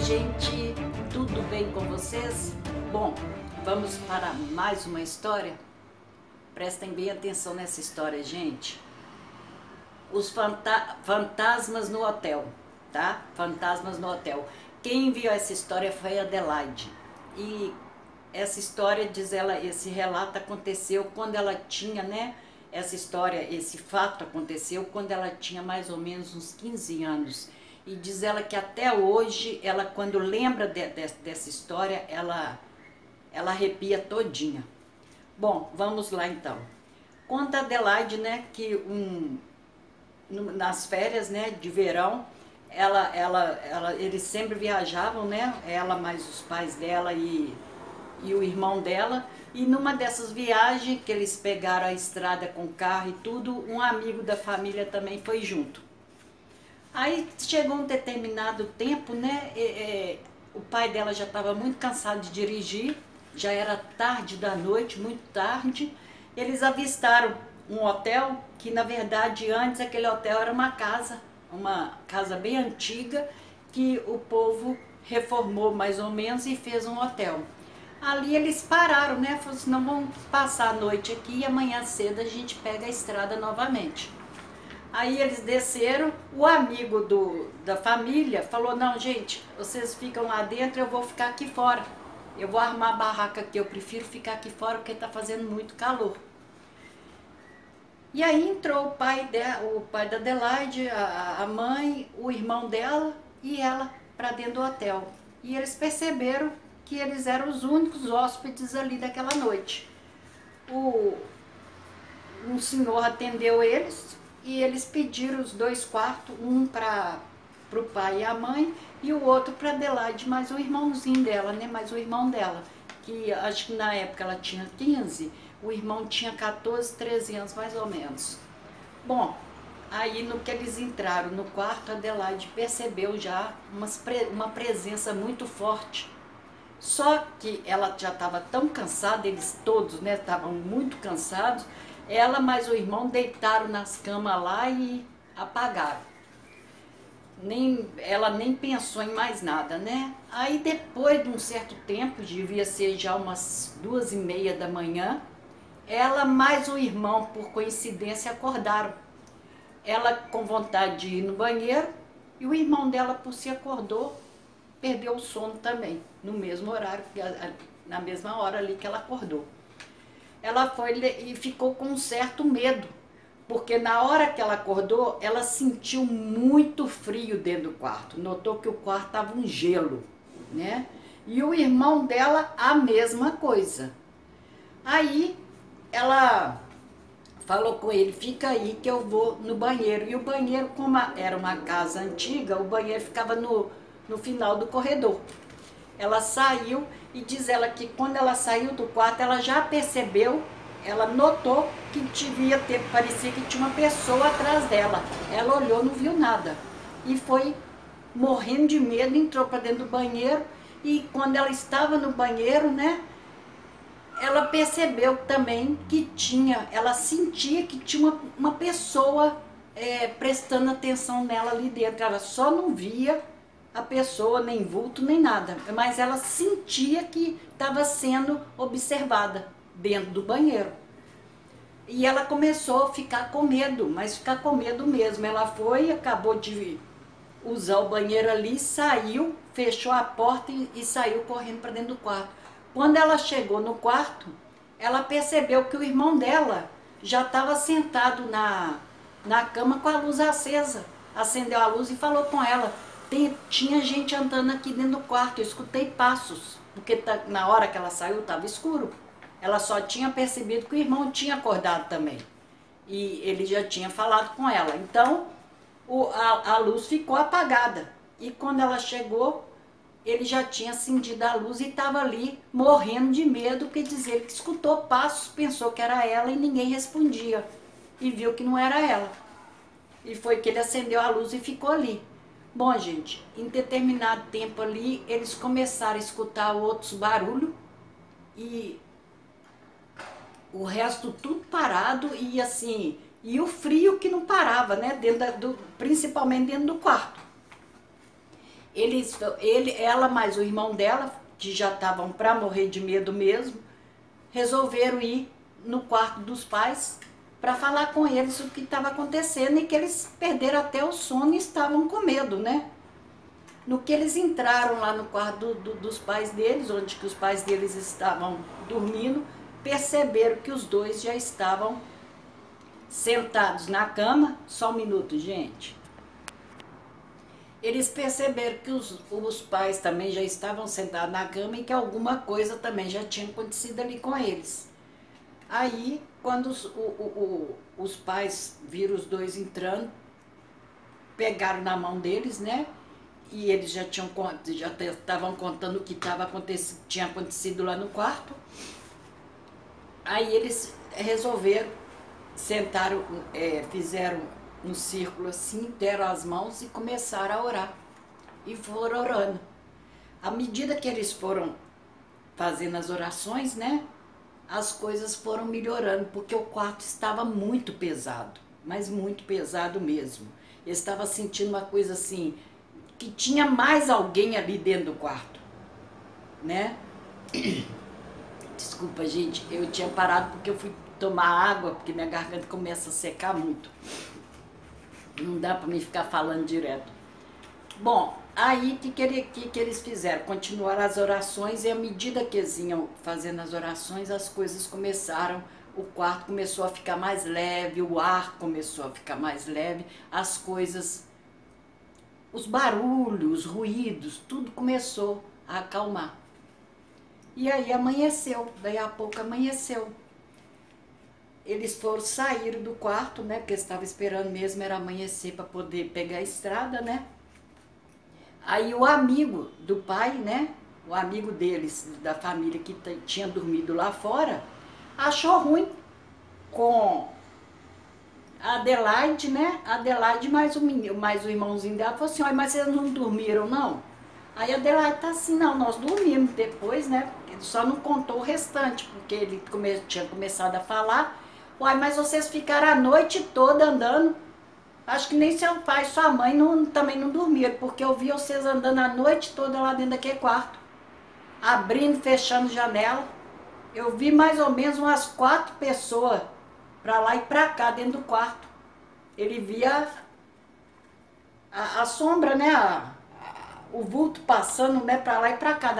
Oi, gente, tudo bem com vocês? Bom, vamos para mais uma história? Prestem bem atenção nessa história, gente. Os fantasmas no hotel, tá? Fantasmas no hotel. Quem enviou essa história foi Adelaide. E essa história, diz ela, esse relato aconteceu quando ela tinha, né? Essa história, esse fato aconteceu quando ela tinha mais ou menos uns 15 anos. E diz ela que até hoje, ela quando lembra dessa história, ela arrepia todinha. Bom, vamos lá então. Conta Adelaide, né, que nas férias, né, de verão, eles sempre viajavam, né, ela mais os pais dela e o irmão dela. E numa dessas viagens, que eles pegaram a estrada com o carro e tudo, um amigo da família também foi junto. Aí chegou um determinado tempo, né, o pai dela já estava muito cansado de dirigir, já era tarde da noite, muito tarde. Eles avistaram um hotel, que na verdade antes aquele hotel era uma casa bem antiga, que o povo reformou mais ou menos e fez um hotel. Ali eles pararam, né, falaram assim, não, vamos passar a noite aqui e amanhã cedo a gente pega a estrada novamente. Aí eles desceram, o amigo da família falou, não, gente, vocês ficam lá dentro, eu vou ficar aqui fora. Eu vou armar a barraca aqui, eu prefiro ficar aqui fora porque está fazendo muito calor. E aí entrou o pai da Adelaide, a mãe, o irmão dela e ela para dentro do hotel. E eles perceberam que eles eram os únicos hóspedes ali daquela noite. Um senhor atendeu eles. E eles pediram os dois quartos, um para o pai e a mãe, e o outro para Adelaide, mais o irmãozinho dela, né? Mais o irmão dela, que acho que na época ela tinha 15, o irmão tinha 14, 13 anos mais ou menos. Bom, aí no que eles entraram no quarto, a Adelaide percebeu já uma presença muito forte. Só que ela já estava tão cansada, eles todos, né, estavam muito cansados. Ela mais o irmão deitaram nas camas lá e apagaram. Ela nem pensou em mais nada, né? Aí depois de um certo tempo, devia ser já umas 2:30 da manhã, ela mais o irmão, por coincidência, acordaram. Ela com vontade de ir no banheiro e o irmão dela, por si, acordou, perdeu o sono também, no mesmo horário, na mesma hora ali que ela acordou. Ela foi e ficou com um certo medo, porque na hora que ela acordou, ela sentiu muito frio dentro do quarto. Notou que o quarto estava um gelo, né? E o irmão dela, a mesma coisa. Aí, ela falou com ele, fica aí que eu vou no banheiro. E o banheiro, como era uma casa antiga, o banheiro ficava no final do corredor. Ela saiu e diz ela que quando ela saiu do quarto, ela já percebeu, ela notou que parecia que tinha uma pessoa atrás dela. Ela olhou, não viu nada e foi morrendo de medo, entrou para dentro do banheiro e quando ela estava no banheiro, né, ela percebeu também que ela sentia que tinha uma pessoa prestando atenção nela ali dentro, ela só não via a pessoa, nem vulto, nem nada, mas ela sentia que estava sendo observada dentro do banheiro. E ela começou a ficar com medo, mas ficar com medo mesmo. Ela foi, acabou de usar o banheiro ali, saiu, fechou a porta e saiu correndo para dentro do quarto. Quando ela chegou no quarto, ela percebeu que o irmão dela já estava sentado na cama com a luz acesa. Acendeu a luz e falou com ela, tinha gente andando aqui dentro do quarto, eu escutei passos, porque na hora que ela saiu estava escuro. Ela só tinha percebido que o irmão tinha acordado também. E ele já tinha falado com ela. Então, a luz ficou apagada. E quando ela chegou, ele já tinha acendido a luz e estava ali morrendo de medo, porque dizer que escutou passos, pensou que era ela e ninguém respondia. E viu que não era ela. E foi que ele acendeu a luz e ficou ali. Bom, gente, em determinado tempo ali, eles começaram a escutar outros barulhos e o resto tudo parado e assim, e o frio que não parava, né, principalmente dentro do quarto. Ela mais o irmão dela, que já estavam para morrer de medo mesmo, resolveram ir no quarto dos pais para falar com eles o que estava acontecendo, e que eles perderam até o sono e estavam com medo, né? No que eles entraram lá no quarto dos pais deles, onde que os pais deles estavam dormindo, perceberam que os dois já estavam sentados na cama. Só um minuto, gente. Eles perceberam que os pais também já estavam sentados na cama e que alguma coisa também já tinha acontecido ali com eles. Aí, quando os pais viram os dois entrando, pegaram na mão deles, né? E eles já estavam contando o que tinha acontecido lá no quarto. Aí eles resolveram, sentaram, fizeram um círculo assim, deram as mãos e começaram a orar. E foram orando. À medida que eles foram fazendo as orações, né? As coisas foram melhorando, porque o quarto estava muito pesado, mas muito pesado mesmo. Eu estava sentindo uma coisa assim, que tinha mais alguém ali dentro do quarto, né? Desculpa, gente, eu tinha parado porque eu fui tomar água, porque minha garganta começa a secar muito. Não dá para mim ficar falando direto. Bom, aí o que eles fizeram? Continuaram as orações, e à medida que eles iam fazendo as orações, as coisas começaram, o quarto começou a ficar mais leve, o ar começou a ficar mais leve, as coisas, os barulhos, os ruídos, tudo começou a acalmar. E aí amanheceu, daí a pouco amanheceu. Eles foram sair do quarto, né, porque eles estavam esperando mesmo, era amanhecer para poder pegar a estrada, né? Aí o amigo do pai, né, o amigo deles, da família que tinha dormido lá fora, achou ruim com a Adelaide, né, Adelaide mais o irmãozinho dela, falou assim: olha, mas vocês não dormiram, não? Aí a Adelaide tá assim: não, nós dormimos depois, né, ele só não contou o restante, porque ele tinha começado a falar. Uai, mas vocês ficaram a noite toda andando. Acho que nem seu pai e sua mãe também não dormiram, porque eu vi vocês andando a noite toda lá dentro daquele quarto. Abrindo, fechando janela. Eu vi mais ou menos umas 4 pessoas pra lá e pra cá dentro do quarto. Ele via a sombra, né? O vulto passando, né, pra lá e pra cá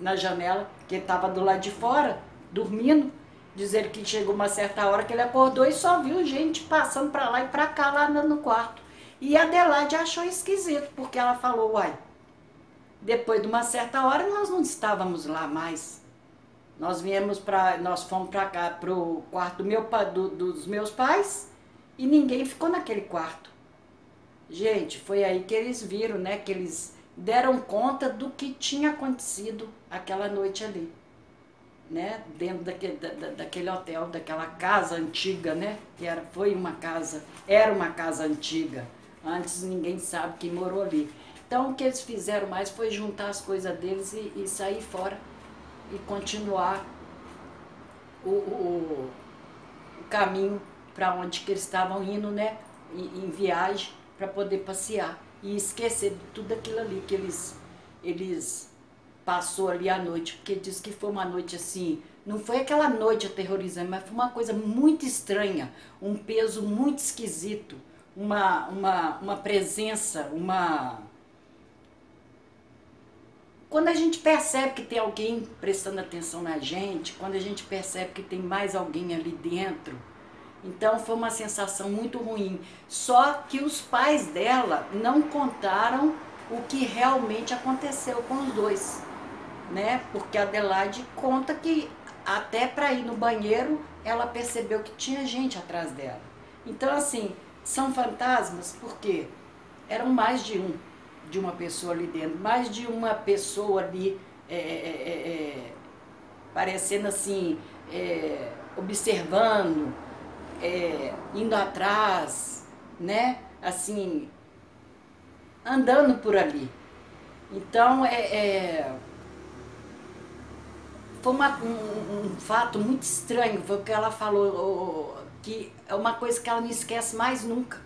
na janela, que ele tava do lado de fora, dormindo. Dizer que chegou uma certa hora que ele acordou e só viu gente passando para lá e para cá, lá no quarto. E a Adelaide achou esquisito, porque ela falou: uai, depois de uma certa hora nós não estávamos lá mais. Nós fomos para cá, para o quarto dos meus pais, e ninguém ficou naquele quarto. Gente, foi aí que eles viram, né, que eles deram conta do que tinha acontecido aquela noite ali, né, dentro daquele hotel, daquela casa antiga, né, que era uma casa antiga, antes ninguém sabe quem morou ali. Então o que eles fizeram mais foi juntar as coisas deles e sair fora e continuar o caminho para onde que eles estavam indo, né, em viagem, para poder passear e esquecer de tudo aquilo ali que eles passou ali à noite, porque diz que foi uma noite assim, não foi aquela noite aterrorizante, mas foi uma coisa muito estranha, um peso muito esquisito, uma presença, Quando a gente percebe que tem alguém prestando atenção na gente, quando a gente percebe que tem mais alguém ali dentro, então foi uma sensação muito ruim. Só que os pais dela não contaram o que realmente aconteceu com os dois, né? Porque a Adelaide conta que até para ir no banheiro ela percebeu que tinha gente atrás dela. Então, assim, são fantasmas porque eram mais de uma pessoa ali dentro, mais de uma pessoa ali parecendo assim, observando, indo atrás, né? Assim, andando por ali. Então, foi um fato muito estranho, foi o que ela falou, que é uma coisa que ela não esquece mais nunca.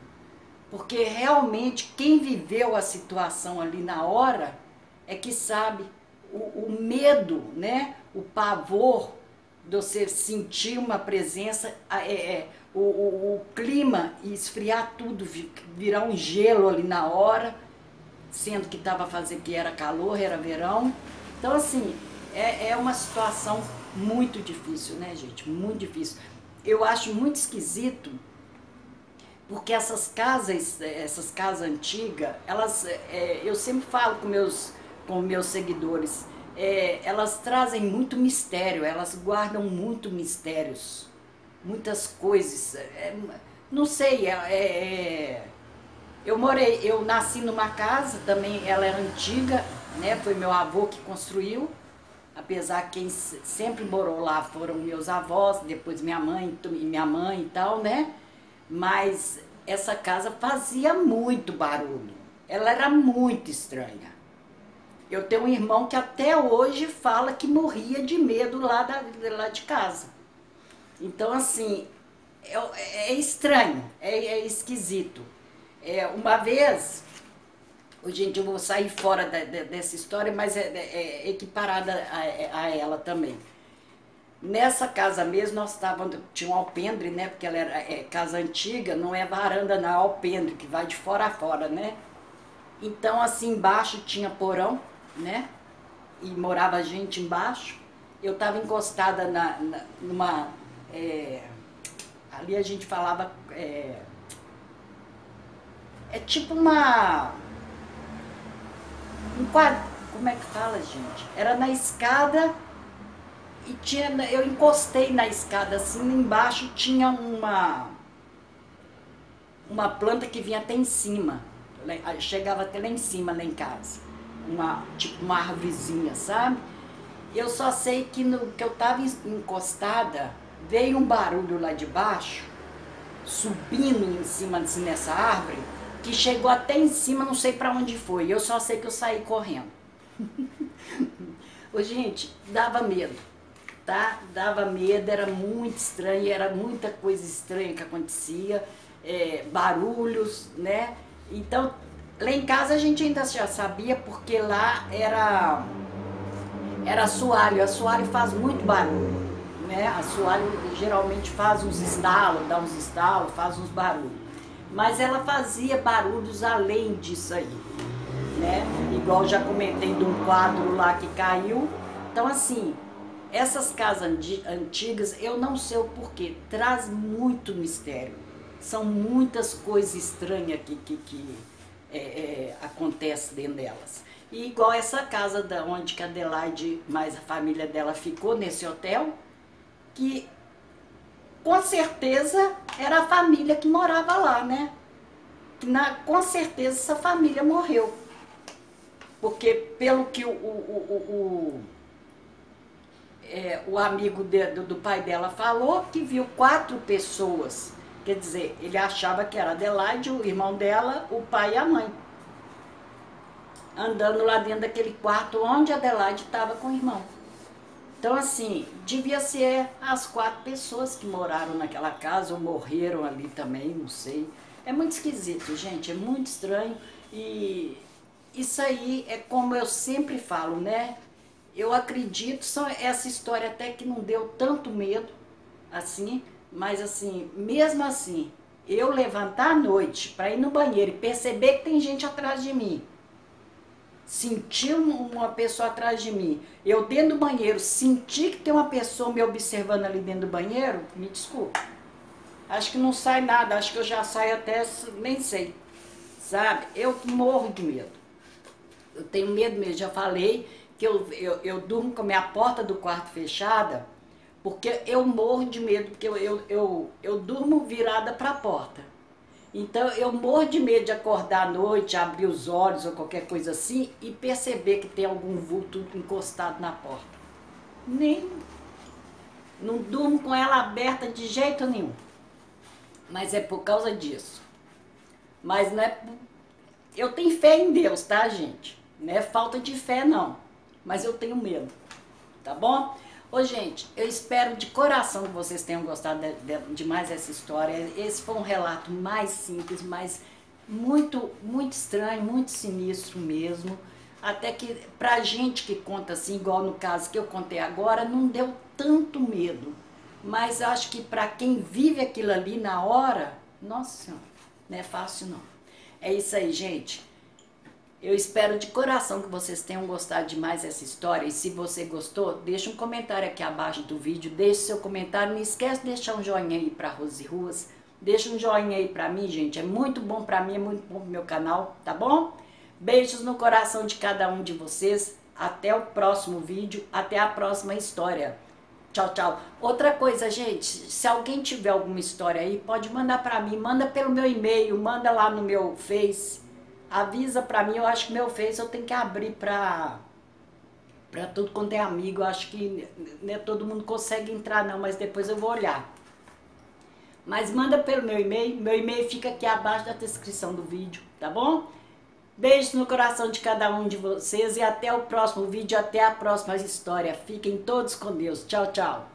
Porque realmente quem viveu a situação ali na hora é que sabe o medo, né? O pavor de você sentir uma presença, o clima e esfriar tudo, virar um gelo ali na hora, sendo que estava fazendo que era calor, era verão. Então assim, é uma situação muito difícil, né, gente? Muito difícil. Eu acho muito esquisito. Porque essas casas antigas, elas, eu sempre falo com meus seguidores, elas trazem muito mistério, elas guardam muito mistérios, muitas coisas. Não sei, eu nasci numa casa também, ela era antiga, né? Foi meu avô que construiu, apesar que quem sempre morou lá foram meus avós, depois minha mãe e tal, né? Mas essa casa fazia muito barulho, ela era muito estranha. Eu tenho um irmão que até hoje fala que morria de medo lá de casa. Então assim, é estranho, é esquisito. Uma vez, gente, eu vou sair fora dessa história, mas é equiparada a ela também. Nessa casa mesmo, nós estávamos, tinha um alpendre, né, porque ela era casa antiga, não é varanda, não, é alpendre, que vai de fora a fora, né. Então, assim, embaixo tinha porão, né, e morava gente embaixo. Eu estava encostada numa, ali a gente falava, tipo um quadro, como é que fala, gente? Era na escada. E tinha, eu encostei na escada assim, embaixo tinha uma planta que vinha até em cima, chegava até lá em cima, lá em casa, tipo uma árvorezinha, sabe? Eu só sei que que eu estava encostada, veio um barulho lá de baixo, subindo em cima assim, nessa árvore, que chegou até em cima, não sei para onde foi, eu só sei que eu saí correndo. Ô, gente, dava medo. Tá? Dava medo, era muito estranho, era muita coisa estranha que acontecia, barulhos, né? Então, lá em casa a gente ainda já sabia, porque lá era assoalho faz muito barulho, né? Assoalho geralmente faz uns estalos, dá uns estalos, faz uns barulhos. Mas ela fazia barulhos além disso aí, né? Igual já comentei de um quadro lá que caiu, então assim... Essas casas antigas, eu não sei o porquê, traz muito mistério. São muitas coisas estranhas que acontecem dentro delas. E igual essa casa da onde que a Adelaide, mais a família dela ficou nesse hotel, que com certeza era a família que morava lá, né? Com certeza essa família morreu. Porque pelo que o amigo do pai dela falou, que viu 4 pessoas, quer dizer, ele achava que era Adelaide, o irmão dela, o pai e a mãe, andando lá dentro daquele quarto onde a Adelaide estava com o irmão. Então assim, devia ser as 4 pessoas que moraram naquela casa ou morreram ali também, não sei. É muito esquisito, gente, é muito estranho. E isso aí é como eu sempre falo, né? Eu acredito, essa história até que não deu tanto medo, assim, mas assim, mesmo assim, eu levantar à noite para ir no banheiro e perceber que tem gente atrás de mim, sentir uma pessoa atrás de mim, eu dentro do banheiro sentir que tem uma pessoa me observando ali dentro do banheiro, me desculpa, acho que não sai nada, acho que eu já saio até, nem sei, sabe? Eu morro de medo, eu tenho medo mesmo, já falei, eu durmo com a minha porta do quarto fechada, porque eu morro de medo, porque eu durmo virada para a porta. Então eu morro de medo de acordar à noite, abrir os olhos ou qualquer coisa assim e perceber que tem algum vulto encostado na porta. Nem, não durmo com ela aberta de jeito nenhum. Mas é por causa disso. Mas não é, eu tenho fé em Deus, tá, gente? Não é falta de fé, não. Mas eu tenho medo, tá bom? Ô, gente, eu espero de coração que vocês tenham gostado demais dessa história. Esse foi um relato mais simples, mas muito estranho, muito sinistro mesmo. Até que pra gente que conta assim, igual no caso que eu contei agora, não deu tanto medo. Mas acho que pra quem vive aquilo ali na hora, nossa senhora, não é fácil não. É isso aí, gente. Eu espero de coração que vocês tenham gostado demais dessa história. E se você gostou, deixa um comentário aqui abaixo do vídeo. Deixa seu comentário. Não esquece de deixar um joinha aí pra Rosi Ruas. Deixa um joinha aí pra mim, gente. É muito bom pra mim, é muito bom pro meu canal, tá bom? Beijos no coração de cada um de vocês. Até o próximo vídeo. Até a próxima história. Tchau, tchau. Outra coisa, gente. Se alguém tiver alguma história aí, pode mandar pra mim. Manda pelo meu e-mail. Manda lá no meu Face. Avisa pra mim, eu acho que meu Face eu tenho que abrir pra tudo quanto é amigo. Eu acho que né, todo mundo consegue entrar não, mas depois eu vou olhar. Mas manda pelo meu e-mail fica aqui abaixo da descrição do vídeo, tá bom? Beijos no coração de cada um de vocês e até o próximo vídeo, até a próxima história. Fiquem todos com Deus. Tchau, tchau.